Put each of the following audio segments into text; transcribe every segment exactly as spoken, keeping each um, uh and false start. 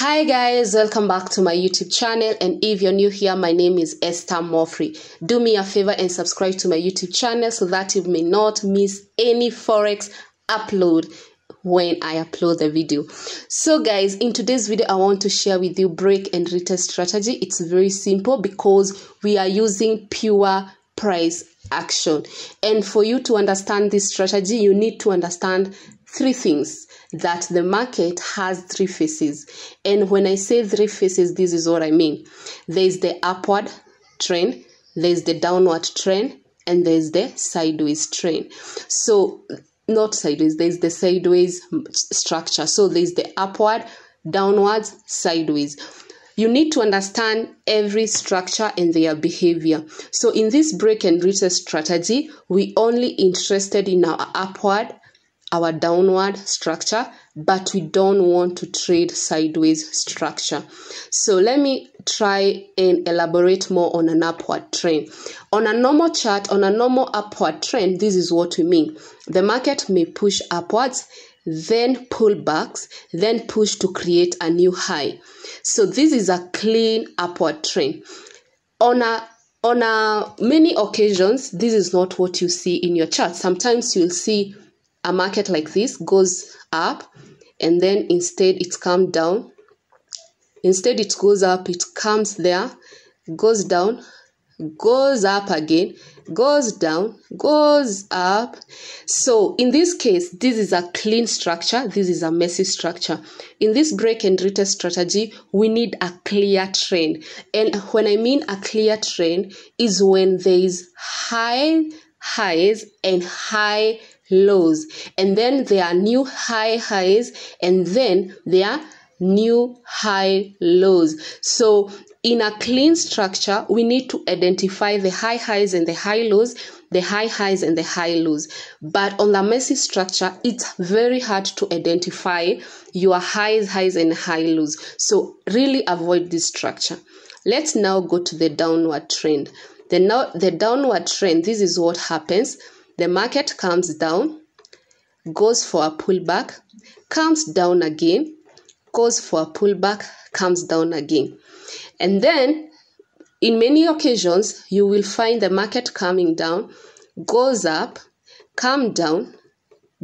Hi guys, welcome back to my YouTube channel, and if you're new here, my name is Esther Mofrey. Do me a favor and subscribe to my YouTube channel so that you may not miss any Forex upload when I upload the video. So guys, in today's video I want to share with you break and retest strategy. It's very simple because we are using pure price action, and for you to understand this strategy you need to understand three things: that the market has three faces, and when I say three faces, this is what I mean. There's the upward trend, there's the downward trend, and there's the sideways trend. So not sideways, there's the sideways structure. So there's the upward, downwards, sideways. You need to understand every structure and their behavior. So in this break and retest strategy, we only interested in our upward, our downward structure, but we don't want to trade sideways structure. So let me try and elaborate more on an upward trend. On a normal chart, on a normal upward trend, this is what we mean. The market may push upwards, then pull backs, then push to create a new high. So this is a clean upward trend. On a on a many occasions, this is not what you see in your chart. Sometimes you'll see a market like this goes up, and then instead it's come down. Instead it goes up, it comes there, goes down, goes up again, goes down, goes up. So in this case, this is a clean structure, this is a messy structure. In this break and retest strategy, we need a clear trend. And when I mean a clear trend, is when there is high highs and high lows, and then there are new high highs, and then there are new high lows. So in a clean structure, we need to identify the high highs and the high lows, the high highs and the high lows. But on the messy structure, it's very hard to identify your highs, highs and high lows. So really avoid this structure. Let's now go to the downward trend. The, now, the downward trend, this is what happens. The market comes down, goes for a pullback, comes down again, goes for a pullback, comes down again. And then in many occasions, you will find the market coming down, goes up, come down,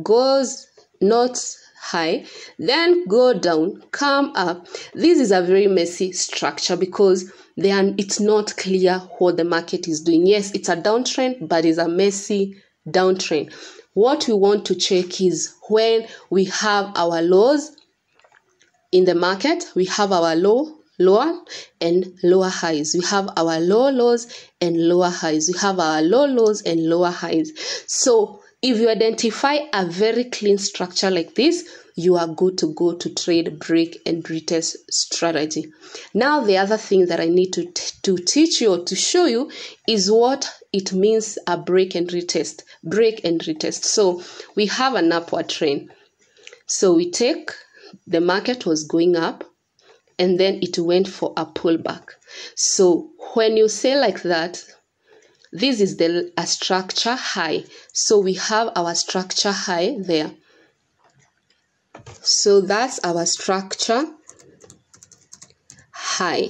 goes not high, then go down, come up. This is a very messy structure because then it's not clear what the market is doing. Yes, it's a downtrend, but it's a messy downtrend. What we want to check is when we have our lows in the market, we have our low, lower and lower highs. We have our low lows and lower highs. We have our low lows and lower highs. So if you identify a very clean structure like this, you are good to go to trade break and retest strategy. Now, the other thing that I need to, to teach you or to show you is what it means a break and retest, break and retest. So we have an upward trend. So we take the market was going up, and then it went for a pullback. So when you say like that, this is the a structure high. So we have our structure high there. So that's our structure high.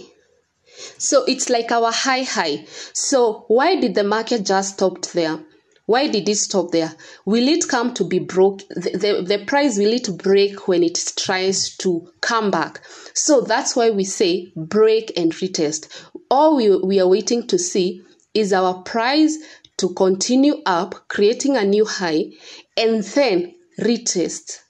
So it's like our high high. So why did the market just stop there? Why did it stop there? Will it come to be broke? The, the, the price, will it break when it tries to come back? So that's why we say break and retest. All we, we are waiting to see is our price to continue up, creating a new high, and then retest.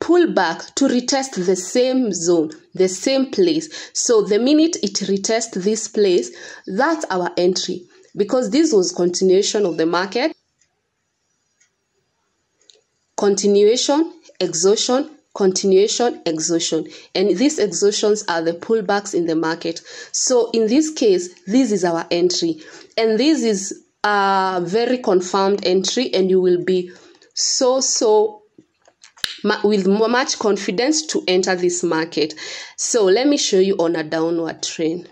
Pull back to retest the same zone, the same place. So the minute it retests this place, that's our entry, because this was continuation of the market. Continuation, exhaustion, continuation, exhaustion. And these exhaustions are the pullbacks in the market. So in this case, this is our entry. And this is a very confirmed entry, and you will be so, so with much confidence to enter this market. So let me show you on a downward trend.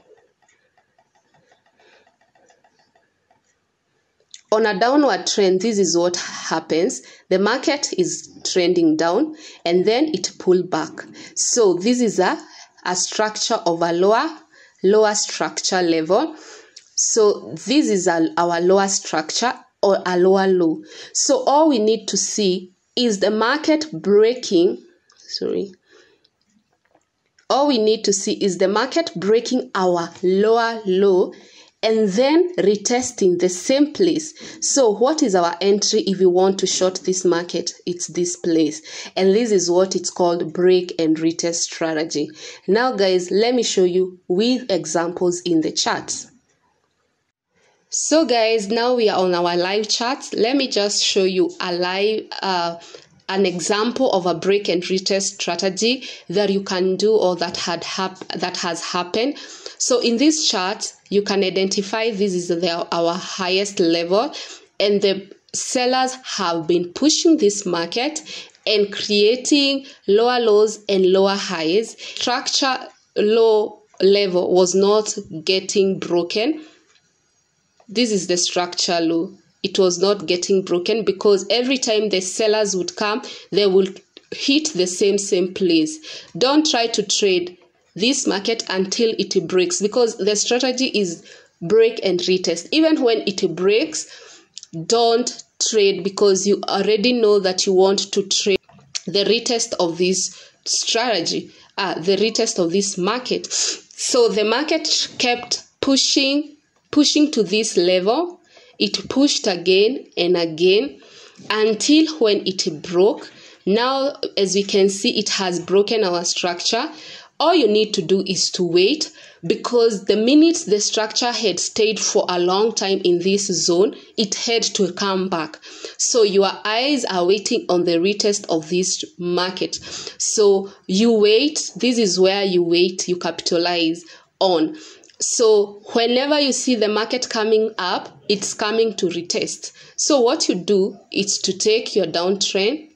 On a downward trend, this is what happens. The market is trending down, and then it pulls back. So this is a a structure of a lower lower structure level. So this is our, our lower structure or a lower low. So all we need to see is the market breaking, sorry, all we need to see is the market breaking our lower low and then retesting the same place. So what is our entry if we want to short this market? It's this place, and this is what it's called break and retest strategy. Now guys, let me show you with examples in the charts. So guys, now we are on our live charts. Let me just show you a live uh an example of a break and retest strategy that you can do or that had hap that has happened. So in this chart, you can identify this is the, our highest level, and the sellers have been pushing this market and creating lower lows and lower highs. Structure low level was not getting broken. This is the structure low. It was not getting broken because every time the sellers would come, they would hit the same same place. Don't try to trade this market until it breaks, because the strategy is break and retest. Even when it breaks, don't trade, because you already know that you want to trade the retest of this strategy, uh, the retest of this market. So the market kept pushing, pushing to this level. It pushed again and again until when it broke. Now, as we can see, it has broken our structure. All you need to do is to wait, because the minute the structure had stayed for a long time in this zone, it had to come back. So your eyes are waiting on the retest of this market. So you wait. This is where you wait, you capitalize on. So whenever you see the market coming up, it's coming to retest. So what you do is to take your downtrend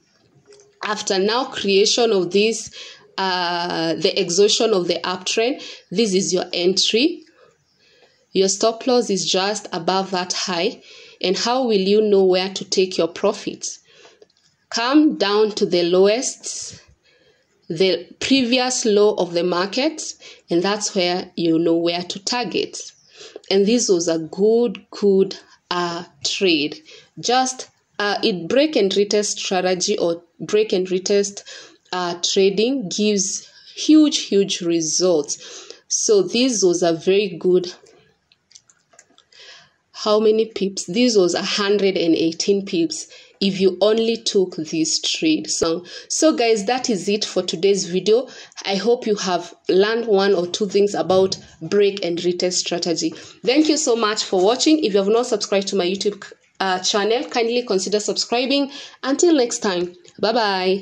after now creation of this, uh, the exhaustion of the uptrend. This is your entry. Your stop loss is just above that high. And how will you know where to take your profits? Come down to the lowest, the previous low of the market, and that's where you know where to target. And this was a good good uh trade. Just uh it break and retest strategy or break and retest uh trading gives huge huge results. So this was a very good, how many pips? This was one hundred eighteen pips if you only took this trade. So, so guys, that is it for today's video. I hope you have learned one or two things about break and retest strategy. Thank you so much for watching. If you have not subscribed to my YouTube uh, channel, kindly consider subscribing. Until next time, bye-bye.